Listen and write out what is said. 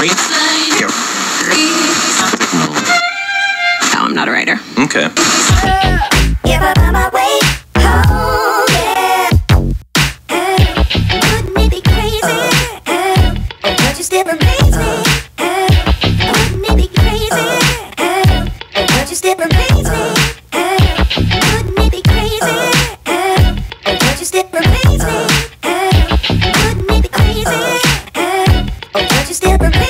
Three. Here. Signal. No, I'm not a writer. Okay. Still